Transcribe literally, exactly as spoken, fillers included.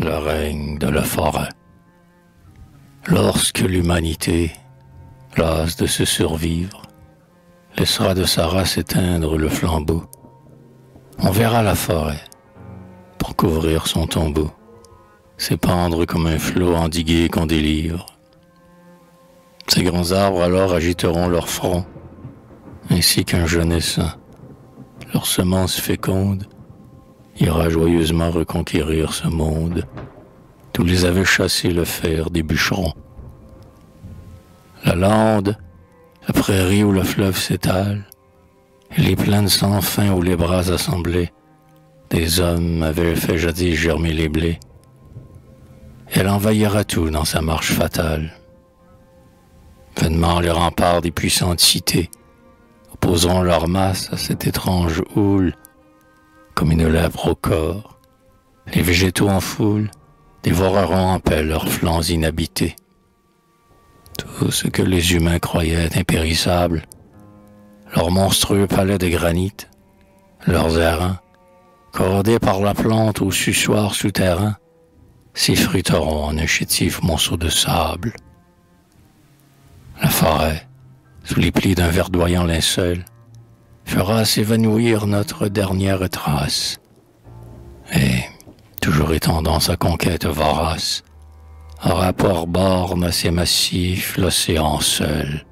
Le règne de la forêt. Lorsque l'humanité, lasse de se survivre, laissera de sa race éteindre le flambeau, on verra la forêt pour couvrir son tombeau, s'épandre comme un flot endigué qu'on délivre. Ces grands arbres alors agiteront leur front, ainsi qu'un jeune essaim, leurs semences fécondes, ira joyeusement reconquérir ce monde d'où les avait chassés le fer des bûcherons. La lande, la prairie où le fleuve s'étale, et les plaines sans fin où les bras assemblés des hommes avaient fait jadis germer les blés. Elle envahira tout dans sa marche fatale. Vainement les remparts des puissantes cités opposeront leur masse à cette étrange houle comme une lèpre au corps. Les végétaux en foule dévoreront en paix leurs flancs inhabités. Tout ce que les humains croyaient impérissable, leurs monstrueux palais de granit, leurs hérins, corrodés par la plante aux suçoirs souterrains, s'effriteront en un chétif monceau de sable. La forêt, sous les plis d'un verdoyant linceul, fera s'évanouir notre dernière trace. Et, toujours étendant sa conquête vorace, aura pour borne à ses massifs l'océan seul.